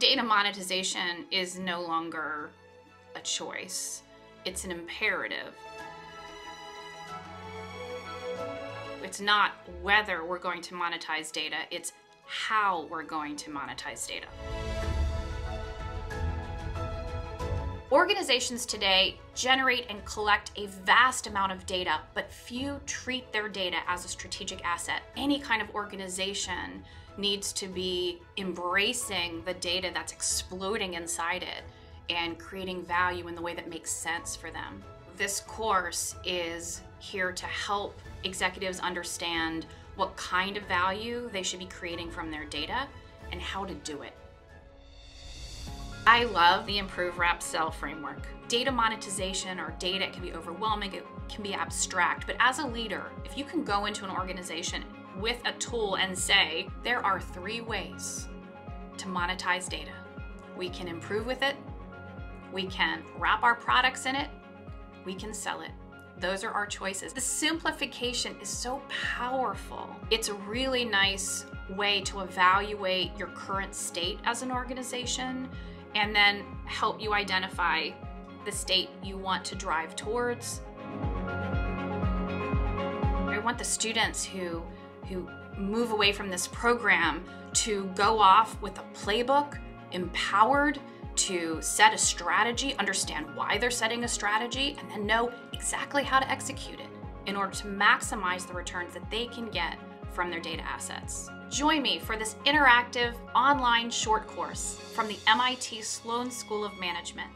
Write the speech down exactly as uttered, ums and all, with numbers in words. Data monetization is no longer a choice. It's an imperative. It's not whether we're going to monetize data, it's how we're going to monetize data. Organizations today generate and collect a vast amount of data, but few treat their data as a strategic asset. Any kind of organization needs to be embracing the data that's exploding inside it and creating value in the way that makes sense for them. This course is here to help executives understand what kind of value they should be creating from their data and how to do it. I love the Improve, Wrap, Sell framework. Data monetization or data can be overwhelming, it can be abstract, but as a leader, if you can go into an organization with a tool and say, there are three ways to monetize data. We can improve with it, we can wrap our products in it, we can sell it. Those are our choices. The simplification is so powerful. It's a really nice way to evaluate your current state as an organization, and then help you identify the state you want to drive towards. I want the students who, who move away from this program to go off with a playbook, empowered to set a strategy, understand why they're setting a strategy, and then know exactly how to execute it in order to maximize the returns that they can get from their data assets. Join me for this interactive online short course from the M I T Sloan School of Management.